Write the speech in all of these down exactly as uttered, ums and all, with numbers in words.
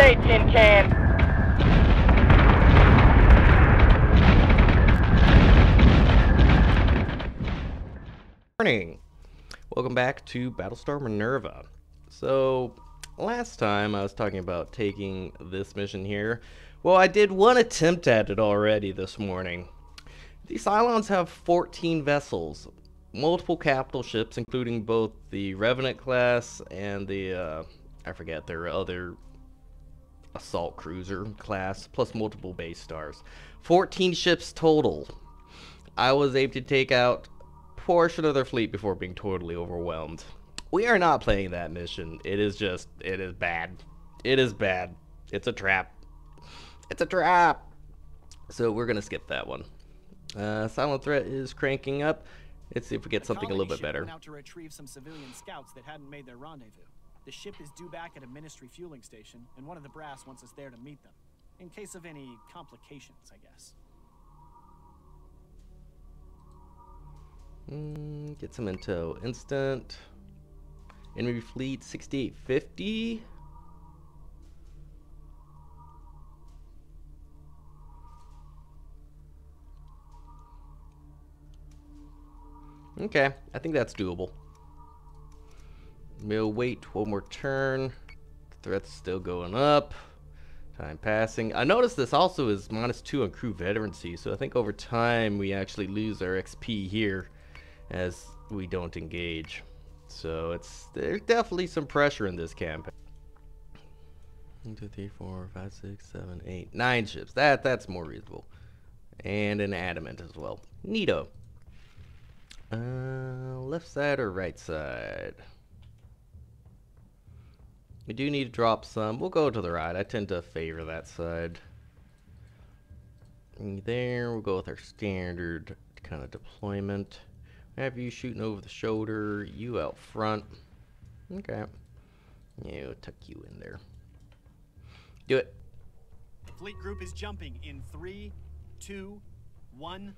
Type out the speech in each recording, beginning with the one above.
day, tin can. Good morning. Welcome back to Battlestar Minerva. So, last time I was talking about taking this mission here. Well, I did one attempt at it already this morning. The Cylons have fourteen vessels, multiple capital ships, including both the Revenant class and the, uh, I forget their other assault cruiser class, plus multiple base stars. fourteen ships total. I was able to take out portion of their fleet before being totally overwhelmed. We are not playing that mission. It is just, it is bad. It is bad. It's a trap. It's a trap. So we're gonna skip that one. Uh, Silent Threat is cranking up. Let's see if we get something a little bit better. Now to retrieve some civilian scouts that hadn't made their rendezvous. The ship is due back at a Ministry fueling station, and one of the brass wants us there to meet them, in case of any complications, I guess. Mm, get some intel. Instant. Enemy fleet sixty-eight fifty. Okay, I think that's doable. We'll wait one more turn. Threat's still going up. Time passing. I noticed this also is minus two on crew veterancy, so I think over time we actually lose our X P here as we don't engage. So it's, there's definitely some pressure in this campaign. one, two, three, four, five, six, seven, eight, nine ships. That, that's more reasonable. And an adamant as well. Neato. Uh, left side or right side? We do need to drop some. We'll go to the right. I tend to favor that side. And there, we'll go with our standard kind of deployment. Have you shooting over the shoulder, you out front. Okay. Yeah, we'll tuck you in there. Do it. The fleet group is jumping in three, two, one.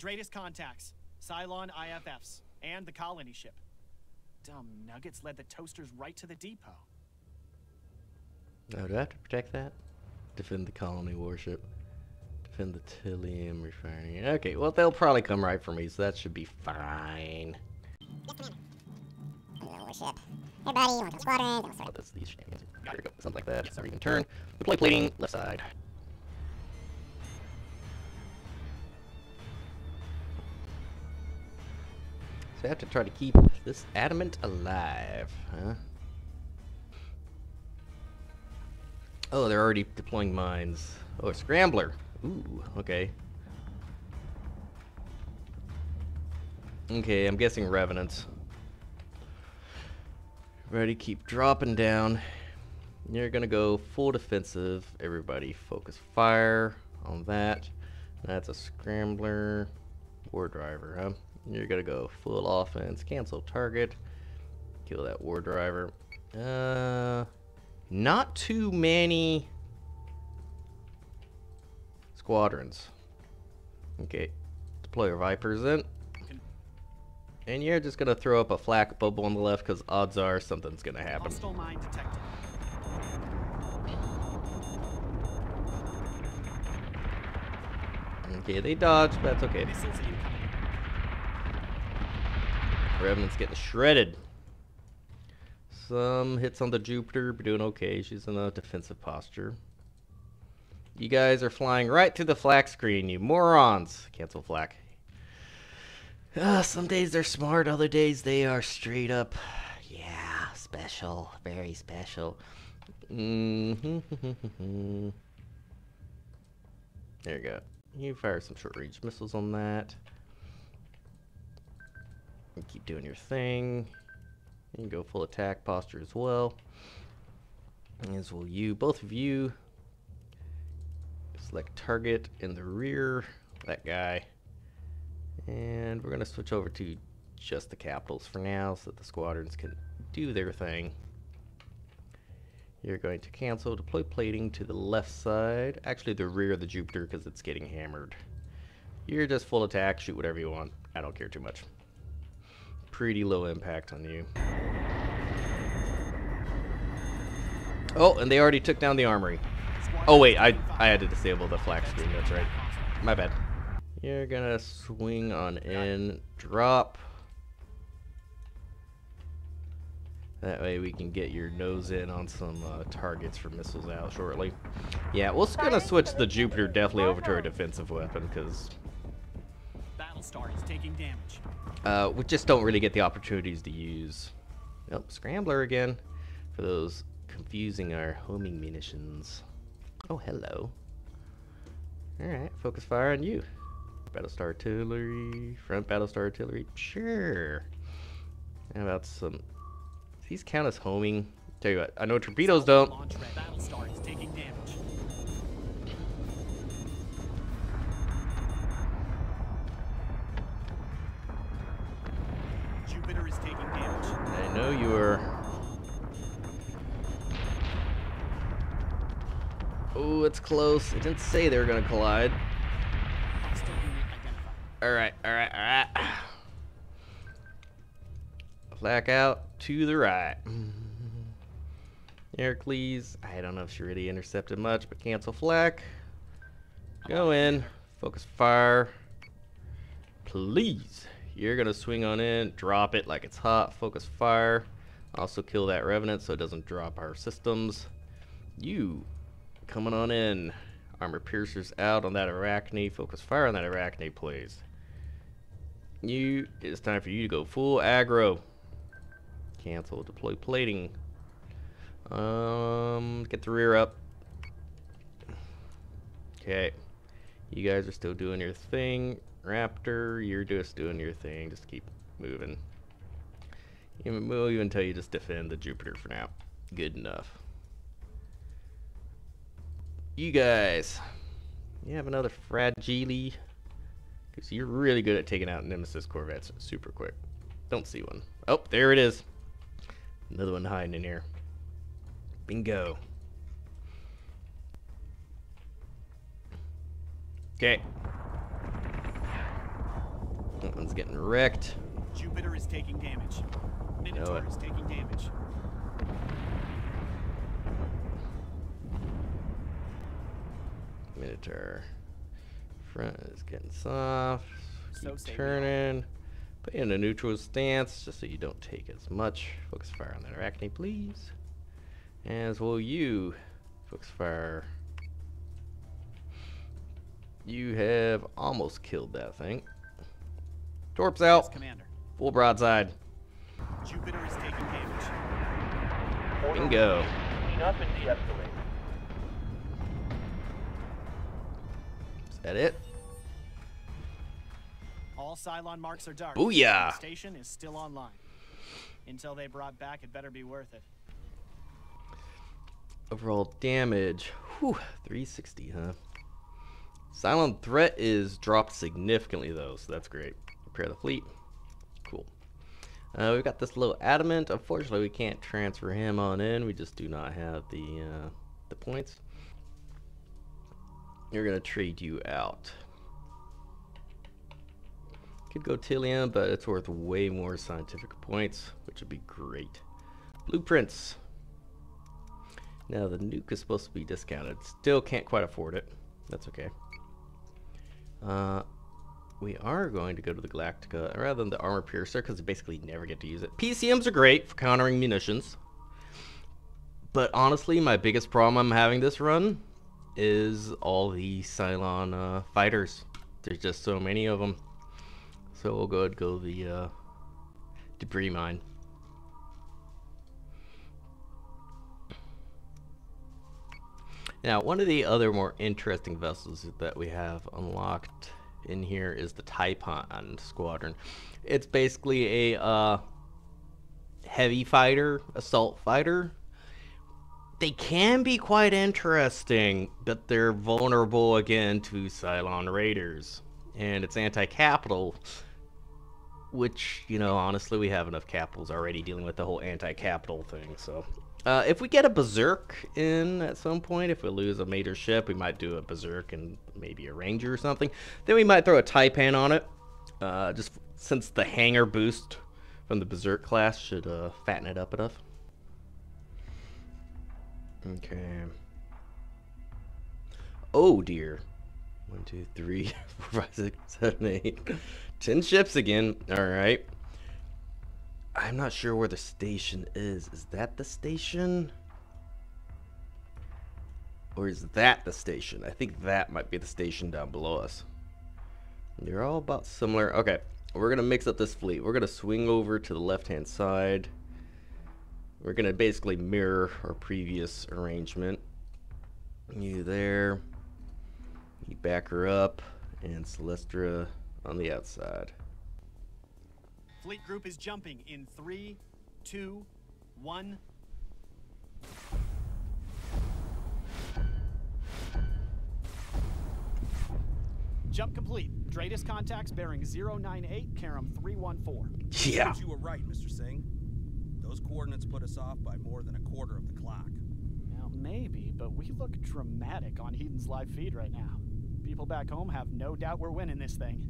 Draedus contacts, Cylon I F Fs, and the colony ship. Dumb nuggets led the toasters right to the depot. Oh, do I have to protect that? Defend the colony warship. Defend the Tillium refinery. Okay, well, they'll probably come right for me, so that should be fine. Warship. Everybody, welcome squadron. Oh, that's these shenanigans. There we go. Something like that. It's not even turn. Deploy plating, left side. So I have to try to keep this adamant alive, huh? Oh, they're already deploying mines. Oh, a scrambler. Ooh, okay. Okay, I'm guessing revenants. Ready, keep dropping down. You're gonna go full defensive. Everybody focus fire on that. That's a scrambler. War driver, huh? You're gonna go full offense. Cancel target. Kill that war driver. Uh... Not too many squadrons. Okay, deploy your Vipers in. And you're just going to throw up a flak bubble on the left because odds are something's going to happen. Hostile mine detected. Okay, they dodged, but that's okay. Revenant's getting shredded. Some hits on the Jupiter, but doing okay. She's in a defensive posture. You guys are flying right through the flak screen, you morons. Cancel flak. Uh, some days they're smart, other days they are straight up. Yeah, special. Very special. Mm-hmm. There you go. You fire some short-range missiles on that. You keep doing your thing. You can go full attack posture as well. As will you. Both of you. Select target in the rear. That guy. And we're going to switch over to just the capitals for now so that the squadrons can do their thing. You're going to cancel deploy plating to the left side. Actually, the rear of the Jupiter because it's getting hammered. You're just full attack. Shoot whatever you want. I don't care too much. Pretty low impact on you. Oh, and they already took down the armory. Oh, wait. I, I had to disable the flak screen. That's right. My bad. You're going to swing on in. Drop. That way we can get your nose in on some uh, targets for missiles out shortly. Yeah, we're going to switch the Jupiter definitely over to a defensive weapon because Battlestar is taking damage. Uh, we just don't really get the opportunities to use. Nope, oh, Scrambler again for those confusing our homing munitions. Oh, hello. All right, focus fire on you. Battlestar artillery, front Battlestar artillery. Sure. How about some? These count as homing. Tell you what, I know torpedoes don't. Battlestar is taking damage. Jupiter is taking damage. I know you are. Oh, it's close. It didn't say they were gonna collide. All right, all right, all right. Black out to the right. Heracles, I don't know if she really intercepted much, but cancel flak. Go in, focus fire. Please, you're gonna swing on in, drop it like it's hot, focus fire. Also kill that Revenant so it doesn't drop our systems. You, coming on in. Armor piercers out on that Arachne, focus fire on that Arachne, please. You, it's time for you to go full aggro. Cancel, deploy plating. Um, get the rear up. Okay, you guys are still doing your thing. Raptor, you're just doing your thing. Just keep moving. We'll move until you just defend the Jupiter for now. Good enough. You guys, you have another fragile, because you're really good at taking out Nemesis corvettes super quick. Don't see one. Oh, there it is. Another one hiding in here. Bingo. Okay. That one's getting wrecked. Jupiter is taking damage. Minotaur is taking damage. Minotaur. Front is getting soft. Keep turning. Put you in a neutral stance just so you don't take as much. Focus fire on that Arachne, please. As will you. Focus fire. You have almost killed that thing. Torps out. Commander. Full broadside. Jupiter is taking damage. Bingo. Do not de-escalate. Is that it? All Cylon marks are dark. Booyah! The station is still online. Until they brought back, it better be worth it. Overall damage. Whew, three sixty, huh? Cylon threat is dropped significantly, though, so that's great. Prepare the fleet. Cool. Uh, we've got this little adamant. Unfortunately, we can't transfer him on in. We just do not have the, uh, the points. You're going to trade you out. Could go Tilium, but it's worth way more scientific points, which would be great. Blueprints. Now the nuke is supposed to be discounted. Still can't quite afford it. That's okay. Uh, we are going to go to the Galactica rather than the Armor Piercer because we basically never get to use it. P C Ms are great for countering munitions. But honestly, my biggest problem I'm having this run is all the Cylon uh, fighters. There's just so many of them. So we'll go ahead and go the uh, debris mine. Now, one of the other more interesting vessels that we have unlocked in here is the Taipan Squadron. It's basically a uh, heavy fighter, assault fighter. They can be quite interesting, but they're vulnerable again to Cylon raiders. And it's anti-capital, which, you know, honestly, we have enough capitals already dealing with the whole anti-capital thing, so Uh, if we get a Berserk in at some point, if we lose a major ship, we might do a Berserk and maybe a Ranger or something. Then we might throw a Taipan on it, uh, just since the hangar boost from the Berserk class should uh, fatten it up enough. Okay. Oh dear. One, two, three, four, five, six, seven, eight. Ten ships again. All right. I'm not sure where the station is. Is that the station? Or is that the station? I think that might be the station down below us. They're all about similar. Okay, we're gonna mix up this fleet. We're gonna swing over to the left-hand side. We're gonna basically mirror our previous arrangement. You there. You back her up, and Celestra on the outside. Fleet group is jumping in three, two, one. Jump complete. Draedus contacts bearing zero nine eight, carom three one four. Yeah. You were right, Mister Singh. Those coordinates put us off by more than a quarter of the clock. Now, maybe, but we look dramatic on Heaton's live feed right now. People back home have no doubt we're winning this thing.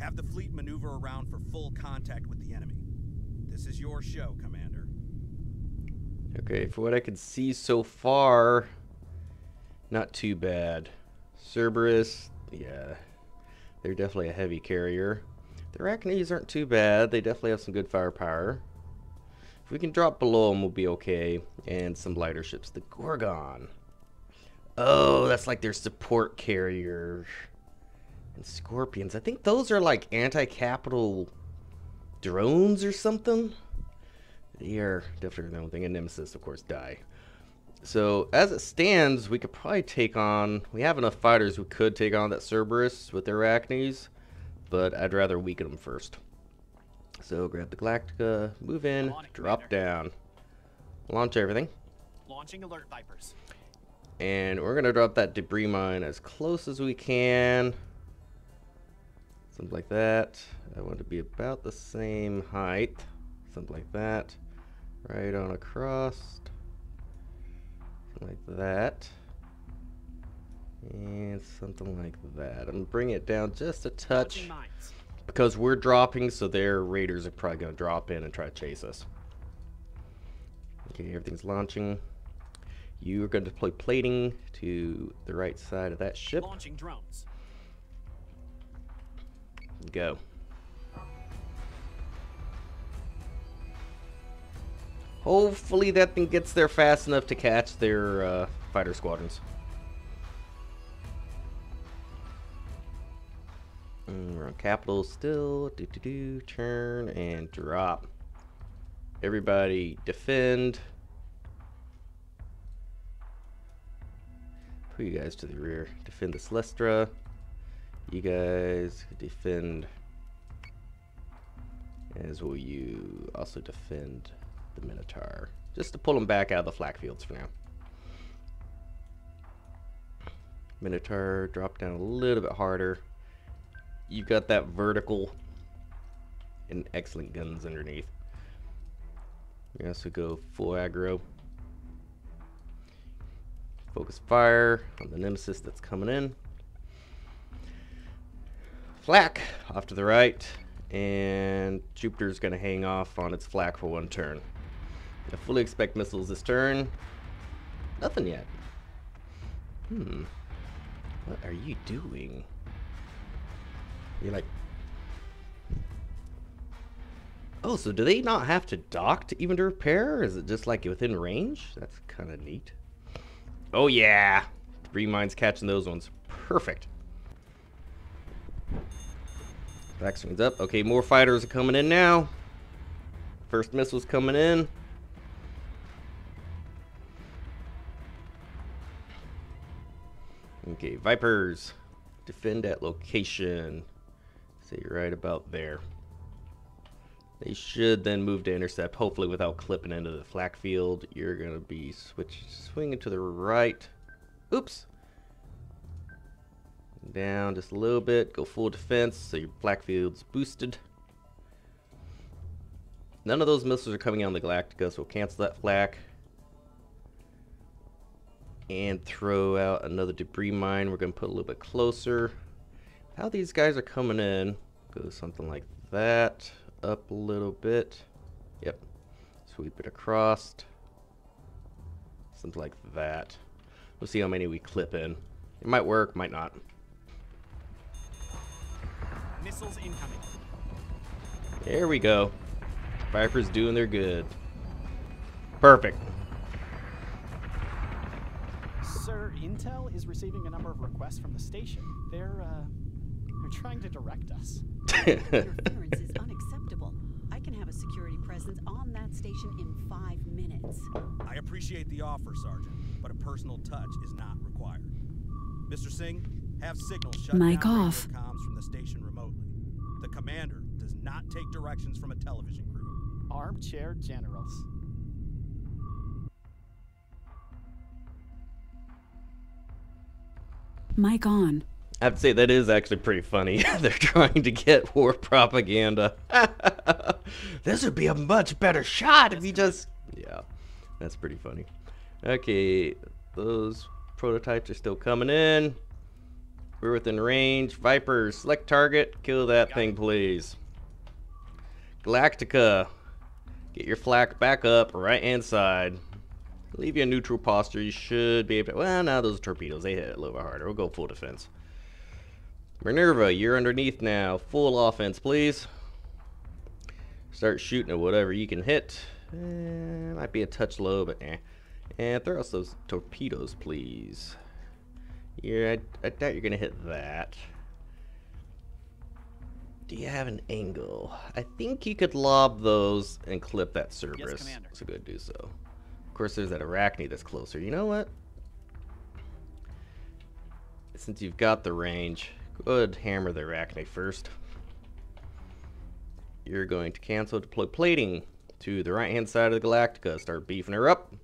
Have the fleet maneuver around for full contact with the enemy. This is your show, Commander. Okay, for what I can see so far, not too bad. Cerberus, yeah, they're definitely a heavy carrier. The Arachnids aren't too bad. They definitely have some good firepower. If we can drop below them, we'll be okay. And some lighter ships. The Gorgon. Oh, that's like their support carrier. And Scorpions. I think those are like anti-capital drones or something. They are definitely their own thing. And Nemesis, of course, die. So as it stands, we could probably take on... We have enough fighters who could take on that Cerberus with their Arachnids. But I'd rather weaken them first. So grab the Galactica, move in, on, drop Commander. Down. Launch everything. Launching alert Vipers. And we're going to drop that debris mine as close as we can. Something like that. I want to be about the same height. Something like that. Right on across. Something like that. And something like that. I'm going to bring it down just a touch. Because we're dropping, so their raiders are probably going to drop in and try to chase us. Okay, everything's launching. You are going to deploy plating to the right side of that ship. Launching drones. Go. Hopefully that thing gets there fast enough to catch their uh, fighter squadrons. And we're on capital still. Do do do. Turn and drop. Everybody defend. Put you guys to the rear. Defend the Celestra. You guys defend, as will you also defend the Minotaur, just to pull them back out of the flak fields for now. Minotaur, drop down a little bit harder. You've got that vertical and excellent guns underneath. You also go full aggro. Focus fire on the Nemesis that's coming in. Flak off to the right, and Jupiter's going to hang off on its flak for one turn. I fully expect missiles this turn. Nothing yet. Hmm. What are you doing? You're like... Oh, so do they not have to dock to even to repair? Or is it just like within range? That's kind of neat. Oh, yeah. Debris mines catching those ones. Perfect. Back swings up. Okay, more fighters are coming in now. First missile's coming in. Okay, Vipers. Defend that location. Say right about there. They should then move to intercept, hopefully without clipping into the flak field. You're going to be switch, swinging to the right. Oops. Down just a little bit, go full defense, so your flak field's boosted. None of those missiles are coming on the Galactica, so we'll cancel that flak. and throw out another debris mine. We're going to put a little bit closer. How these guys are coming in, go something like that, up a little bit. Yep, sweep it across, something like that. We'll see how many we clip in. It might work, might not. Missiles incoming. There we go. Viper's doing their good. Perfect. Sir, Intel is receiving a number of requests from the station. They're, uh, they're trying to direct us. Interference is unacceptable. I can have a security presence on that station in five minutes. I appreciate the offer, Sergeant, but a personal touch is not required. Mister Singh, have signals shut down comms from the station remotely. The commander does not take directions from a television crew. Armchair generals. Mic on. I have to say, that is actually pretty funny. They're trying to get war propaganda. This would be a much better shot if you just... Yeah, that's pretty funny. Okay, those prototypes are still coming in. We're within range. Viper, select target. Kill that thing, please. Galactica, get your flak back up, right hand side. Leave you a neutral posture. You should be able to... Well, now those torpedoes, they hit it a little bit harder. We'll go full defense. Minerva, you're underneath now. Full offense, please. Start shooting at whatever you can hit. Eh, might be a touch low, but eh. And throw us those torpedoes, please. Yeah, I, I doubt you're going to hit that. Do you have an angle? I think you could lob those and clip that Cerberus. Yes, Commander. So go do so. Of course, there's that Arachne that's closer. You know what? Since you've got the range, go ahead and hammer the Arachne first. You're going to cancel deploy plating to the right-hand side of the Galactica. Start beefing her up.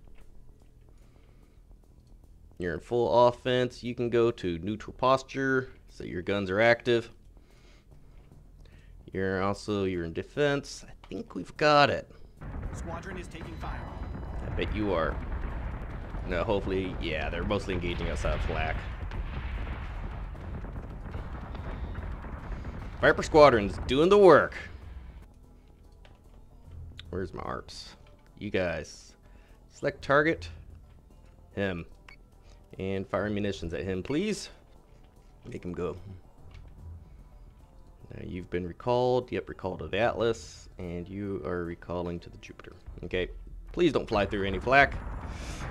You're in full offense. You can go to neutral posture, so your guns are active. You're also you're in defense. I think we've got it. Squadron is taking fire. Bet you are. No, hopefully, yeah, they're mostly engaging outside of flak. Viper Squadron's doing the work. Where's my A R Ps? You guys. Select target. Him. And fire munitions at him, please. Make him go. Now you've been recalled. Yep, recalled to the Atlas. And you are recalling to the Jupiter. Okay. Please don't fly through any flak. I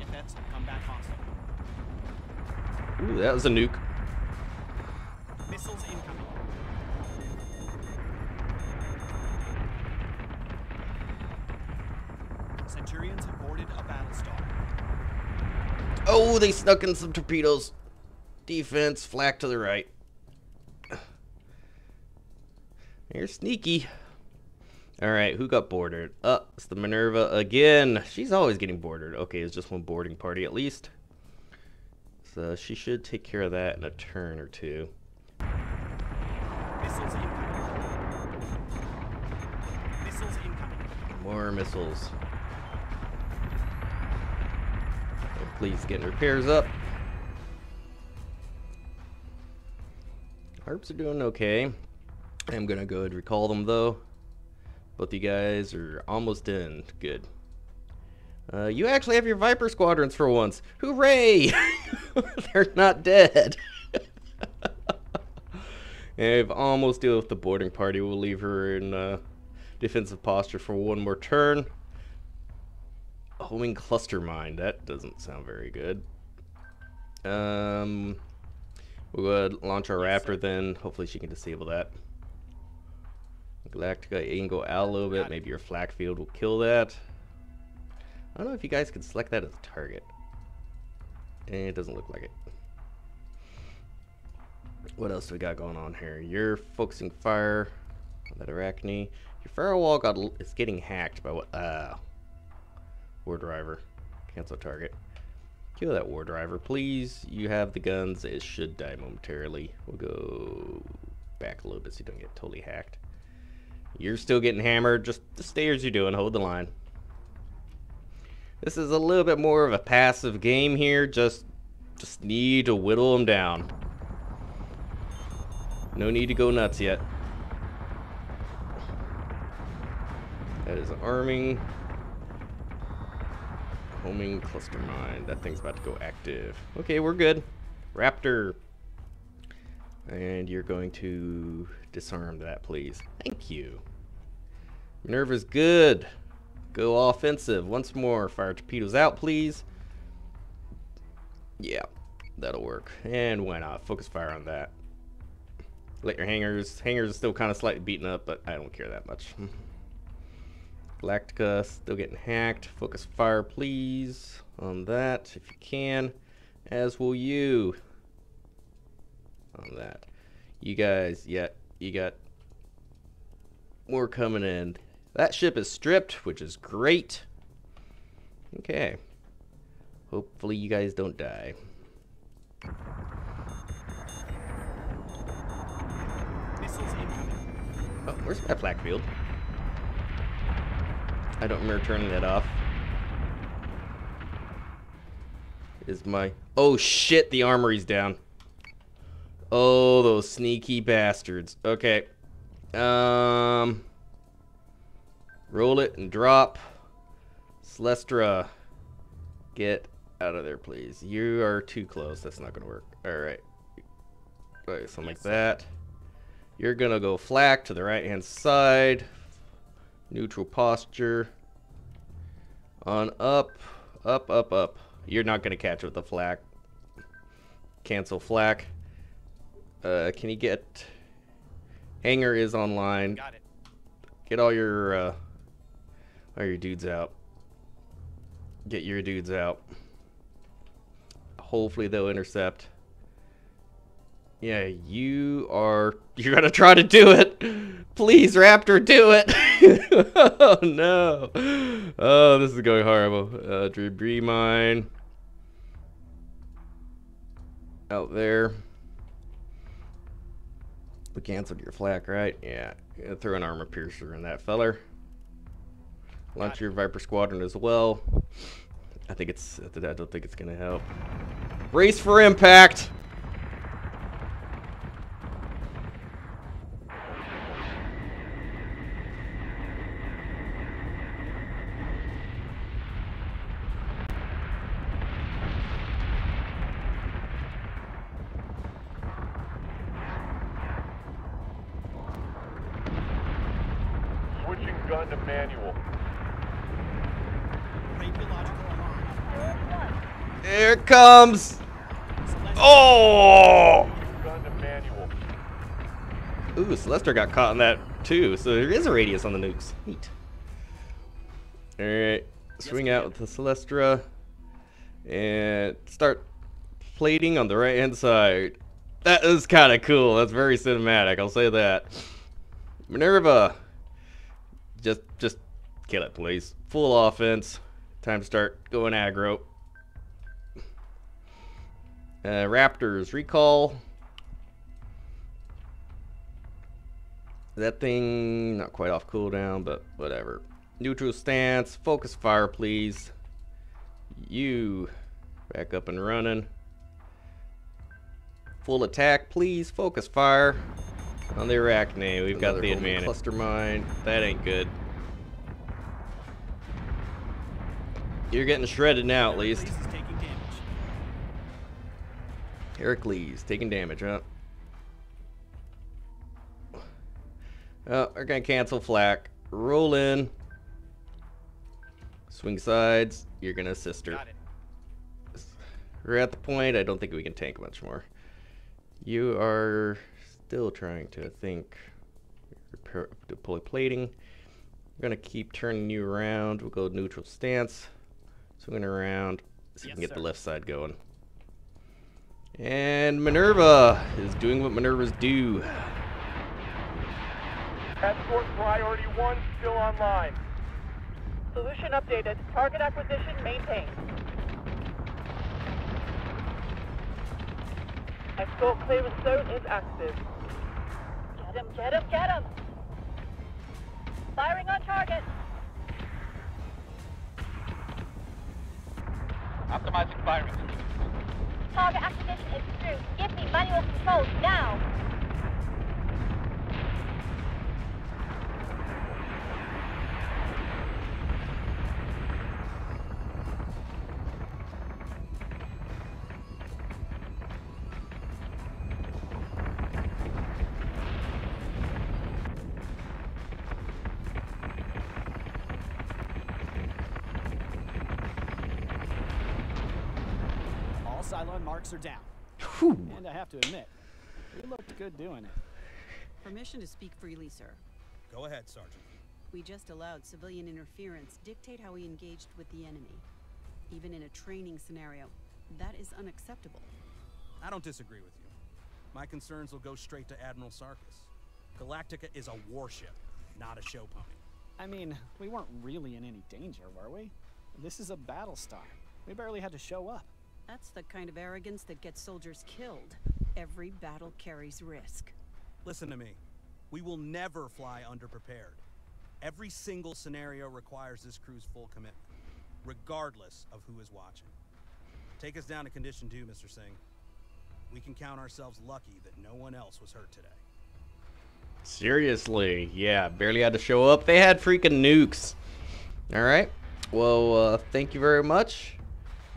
F Fs come back hostile. Ooh, that was a nuke. Missiles incoming. Centurions have boarded a battlestar. Oh, they snuck in some torpedoes. Defense, flak to the right. You're sneaky. Alright, who got bordered? Uh, it's the Minerva again. She's always getting bordered. Okay, it's just one boarding party at least. So she should take care of that in a turn or two. Missiles incoming. Missiles incoming. More missiles. And please get repairs up. Harps are doing okay. I'm gonna go ahead and recall them though. Both you guys are almost in. Good. Uh, you actually have your Viper Squadrons for once. Hooray! They're not dead. And I've almost dealt with the boarding party. We'll leave her in uh, defensive posture for one more turn. Homing cluster mine. That doesn't sound very good. Um, we'll go ahead and launch our Raptor then. Hopefully she can disable that. Galactica angle out a little bit. Maybe your flak field will kill that. I don't know if you guys can select that as a target. And it doesn't look like it. What else do we got going on here? You're focusing fire on that Arachne. Your firewall got it's getting hacked by what? Uh, war driver. Cancel target. Kill that war driver, please. You have the guns. It should die momentarily. We'll go back a little bit so you don't get totally hacked. You're still getting hammered. Just, just stay as you're doing. Hold the line. This is a little bit more of a passive game here. Just, just need to whittle them down. No need to go nuts yet. That is arming. Homing cluster mine. That thing's about to go active. Okay, we're good. Raptor. And you're going to disarm that, please. Thank you. Minerva's good. Go offensive. Once more. Fire torpedoes out, please. Yeah, that'll work. And why not? Focus fire on that. Let your hangers. Hangers are still kind of slightly beaten up, but I don't care that much. Galactica still getting hacked. Focus fire, please, on that if you can. As will you. On that. You guys, yeah, you got more coming in. That ship is stripped, which is great. Okay. Hopefully you guys don't die. Missiles incoming. Oh, where's my flak field? I don't remember turning that off. Is my... Oh shit, the armory's down. Oh, those sneaky bastards. Okay. Um... Roll it and drop. Celestra, get out of there, please. You are too close. That's not going to work. All right. All right, something like that. You're going to go flak to the right-hand side. Neutral posture. On up. Up, up, up. You're not going to catch with the flak. Cancel flak. Uh, can you get... Hangar is online. Got it. Get all your... Uh, All your dudes out. Get your dudes out. Hopefully they'll intercept. Yeah, you are... You're gonna try to do it! Please, Raptor, do it! Oh, no! Oh, this is going horrible. Uh, debris mine. Out there. We canceled your flak, right? Yeah. Throw an armor piercer in that feller. Launch your Viper Squadron as well. I think it's. I don't think it's gonna help. Race for impact. Switching gun to manual. Here it comes! Oh! Ooh, Celestra got caught in that too, so there is a radius on the nukes. Neat. Alright, swing out with the Celestra. And start plating on the right hand side. That is kind of cool. That's very cinematic, I'll say that. Minerva! Just, just kill it, please. Full offense. Time to start going aggro. Uh, Raptors, recall. That thing, not quite off cooldown, but whatever. Neutral stance, focus fire, please. You, back up and running. Full attack, please, focus fire. On the Arachne, we've got the advantage. Cluster mine, that ain't good. You're getting shredded now, at least. Heracles taking damage, huh? Oh, we're gonna cancel flak. Roll in. Swing sides. You're gonna assist her. Got it. We're at the point. I don't think we can tank much more. You are still trying to, I think, repair, deploy plating. We're gonna keep turning you around. We'll go neutral stance. Swinging around. So yes, we can get sir. the left side going. And Minerva is doing what Minervas do. Escort priority one still online. Solution updated. Target acquisition maintained. Escort clearance zone is active. Get him, get him, get him! Firing on target. Optimizing firing. Target acquisition is through. Give me manual controls now. Cylon marks are down. Whew. And I have to admit, you looked good doing it. Permission to speak freely, sir. Go ahead, Sergeant. We just allowed civilian interference dictate how we engaged with the enemy. Even in a training scenario, that is unacceptable. I don't disagree with you. My concerns will go straight to Admiral Sarkis. Galactica is a warship, not a show pony. I mean, we weren't really in any danger, were we? This is a battle star. We barely had to show up. That's the kind of arrogance that gets soldiers killed. Every battle carries risk. Listen to me. We will never fly underprepared. Every single scenario requires this crew's full commitment, regardless of who is watching. Take us down to condition two, Mister Singh. We can count ourselves lucky that no one else was hurt today. Seriously, yeah, barely had to show up. They had freaking nukes. All right. Well, uh, thank you very much.